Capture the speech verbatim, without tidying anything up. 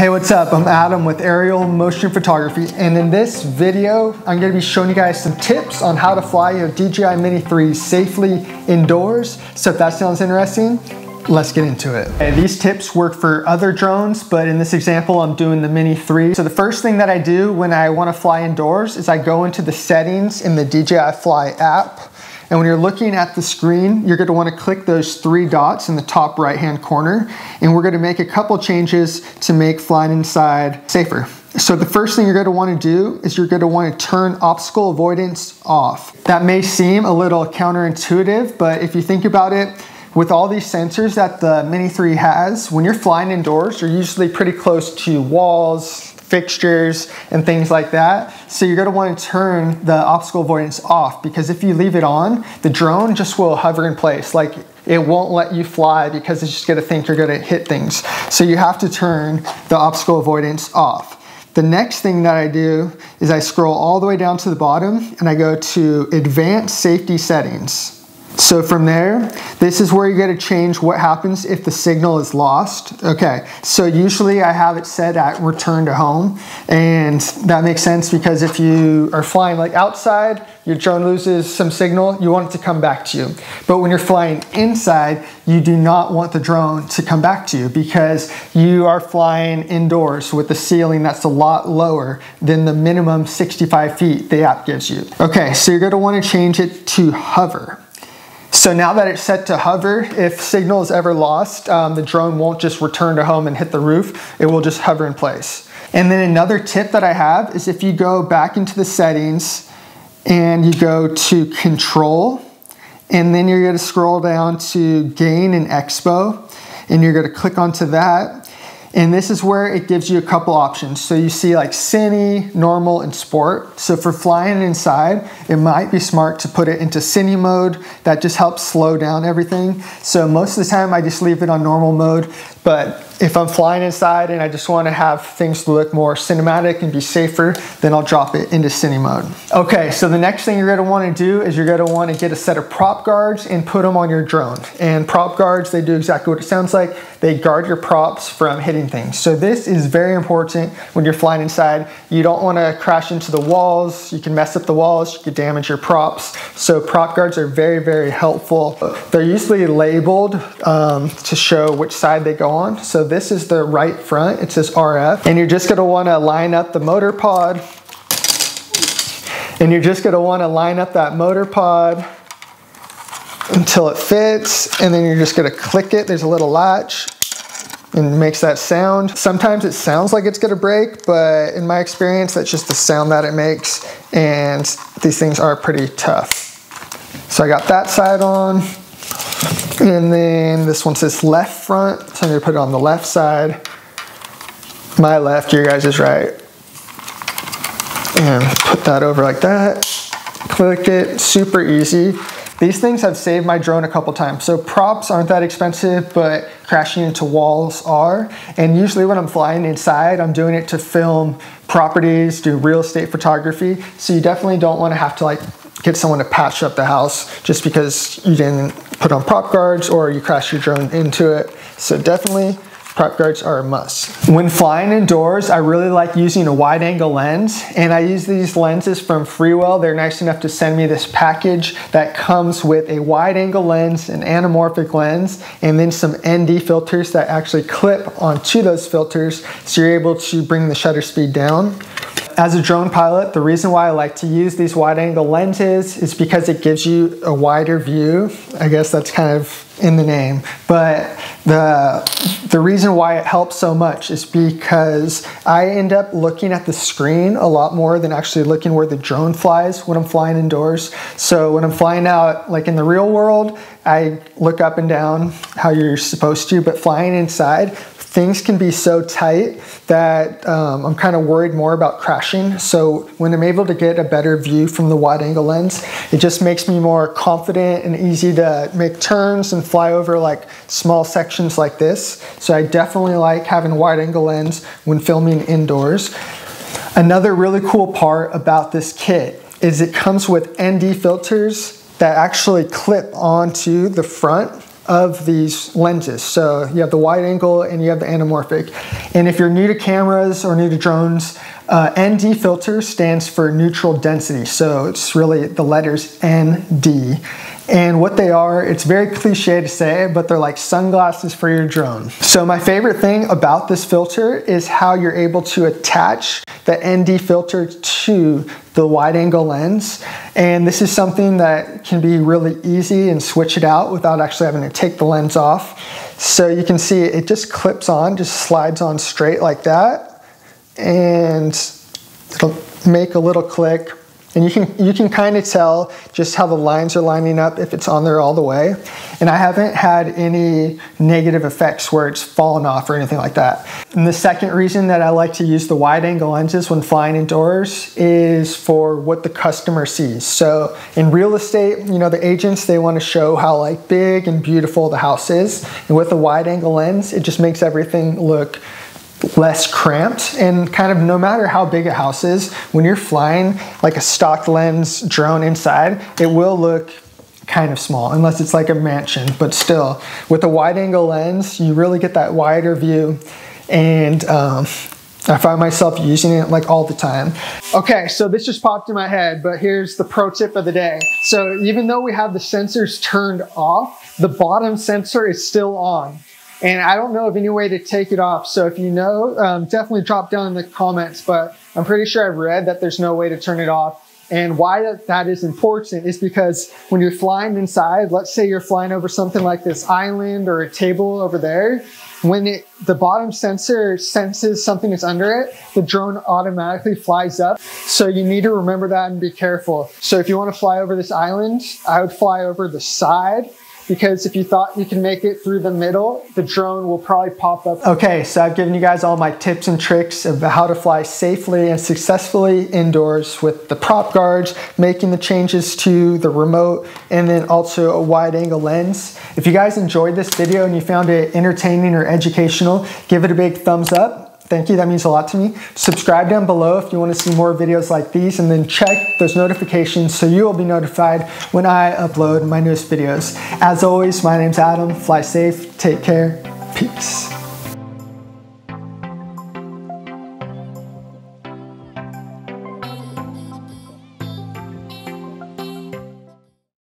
Hey, what's up? I'm Adam with Aerial Motion Photography, and in this video, I'm going to be showing you guys some tips on how to fly your D J I Mini three safely indoors. So if that sounds interesting, let's get into it. Okay, these tips work for other drones, but in this example, I'm doing the Mini three. So the first thing that I do when I want to fly indoors is I go into the settings in the D J I Fly app. And when you're looking at the screen, you're going to want to click those three dots in the top right-hand corner. And we're going to make a couple changes to make flying inside safer. So the first thing you're going to want to do is you're going to want to turn obstacle avoidance off. That may seem a little counterintuitive, but if you think about it, with all these sensors that the Mini three has, when you're flying indoors, you're usually pretty close to walls, fixtures, and things like that. So you're gonna wanna turn the obstacle avoidance off, because if you leave it on, the drone just will hover in place. Like, it won't let you fly because it's just gonna think you're gonna hit things. So you have to turn the obstacle avoidance off. The next thing that I do is I scroll all the way down to the bottom and I go to Advanced Safety Settings. So from there, this is where you gotta change what happens if the signal is lost. Okay, so usually I have it set at return to home, and that makes sense because if you are flying like outside, your drone loses some signal, you want it to come back to you. But when you're flying inside, you do not want the drone to come back to you because you are flying indoors with the ceiling that's a lot lower than the minimum sixty-five feet the app gives you. Okay, so you're gonna wanna change it to hover. So now that it's set to hover, if signal is ever lost, um, the drone won't just return to home and hit the roof, it will just hover in place. And then another tip that I have is if you go back into the settings and you go to control, and then you're gonna scroll down to gain and expo, and you're gonna click onto that. And this is where it gives you a couple options. So you see like cine, normal, and sport. So for flying inside, it might be smart to put it into cine mode. That just helps slow down everything. So most of the time I just leave it on normal mode. But if I'm flying inside and I just want to have things look more cinematic and be safer, then I'll drop it into cine mode. Okay, so the next thing you're going to want to do is you're going to want to get a set of prop guards and put them on your drone. And prop guards, they do exactly what it sounds like. They guard your props from hitting things. So this is very important when you're flying inside. You don't want to crash into the walls. You can mess up the walls. You can damage your props. So prop guards are very, very helpful. They're usually labeled um, to show which side they go on. So this is the right front. It says R F. And you're just going to want to line up the motor pod. And you're just going to want to line up that motor pod until it fits, and then you're just gonna click it. There's a little latch and it makes that sound. Sometimes it sounds like it's gonna break, but in my experience, that's just the sound that it makes, and these things are pretty tough. So I got that side on, and then this one says left front, so I'm gonna put it on the left side. My left, your guys' is right. And put that over like that, click it, super easy. These things have saved my drone a couple times. So props aren't that expensive, but crashing into walls are. And usually when I'm flying inside, I'm doing it to film properties, do real estate photography. So you definitely don't want to have to like get someone to patch up the house just because you didn't put on prop guards or you crashed your drone into it. So definitely, prop guards are a must. When flying indoors, I really like using a wide angle lens, and I use these lenses from Freewell. They're nice enough to send me this package that comes with a wide angle lens, an anamorphic lens, and then some N D filters that actually clip onto those filters, so you're able to bring the shutter speed down. As a drone pilot, the reason why I like to use these wide angle lenses is because it gives you a wider view. I guess that's kind of in the name, but the the reason why it helps so much is because I end up looking at the screen a lot more than actually looking where the drone flies when I'm flying indoors. So when I'm flying out, like in the real world, I look up and down how you're supposed to, but flying inside, things can be so tight that um, I'm kind of worried more about crashing. So when I'm able to get a better view from the wide angle lens, it just makes me more confident and easy to make turns and fly over like small sections like this. So I definitely like having a wide angle lens when filming indoors. Another really cool part about this kit is it comes with N D filters that actually clip onto the front of these lenses. So you have the wide angle and you have the anamorphic. And if you're new to cameras or new to drones, uh, N D filter stands for neutral density. So it's really the letters N D. And what they are, it's very cliche to say, but they're like sunglasses for your drone. So my favorite thing about this filter is how you're able to attach the N D filter to the wide angle lens. And this is something that can be really easy and switch it out without actually having to take the lens off. So you can see it just clips on, just slides on straight like that. And it'll make a little click. And you can, you can kind of tell just how the lines are lining up if it's on there all the way. And I haven't had any negative effects where it's fallen off or anything like that. And the second reason that I like to use the wide angle lenses when flying indoors is for what the customer sees. So in real estate, you know, the agents, they want to show how like big and beautiful the house is. And with the wide angle lens, it just makes everything look less cramped, and kind of no matter how big a house is, when you're flying like a stock lens drone inside, it will look kind of small unless it's like a mansion. But still, with a wide angle lens, you really get that wider view, and um, I find myself using it like all the time. Okay, so this just popped in my head, but here's the pro tip of the day. So even though we have the sensors turned off, the bottom sensor is still on. And I don't know of any way to take it off. So if you know, um, definitely drop down in the comments, but I'm pretty sure I've read that there's no way to turn it off. And why that, that is important is because when you're flying inside, let's say you're flying over something like this island or a table over there, when it, the bottom sensor senses something is under it, the drone automatically flies up. So you need to remember that and be careful. So if you want to fly over this island, I would fly over the side, because if you thought you can make it through the middle, the drone will probably pop up. Okay, so I've given you guys all my tips and tricks of how to fly safely and successfully indoors with the prop guards, making the changes to the remote, and then also a wide angle lens. If you guys enjoyed this video and you found it entertaining or educational, give it a big thumbs up. Thank you, that means a lot to me. Subscribe down below if you want to see more videos like these, and then check those notifications so you will be notified when I upload my newest videos. As always, my name's Adam. Fly safe, take care, peace.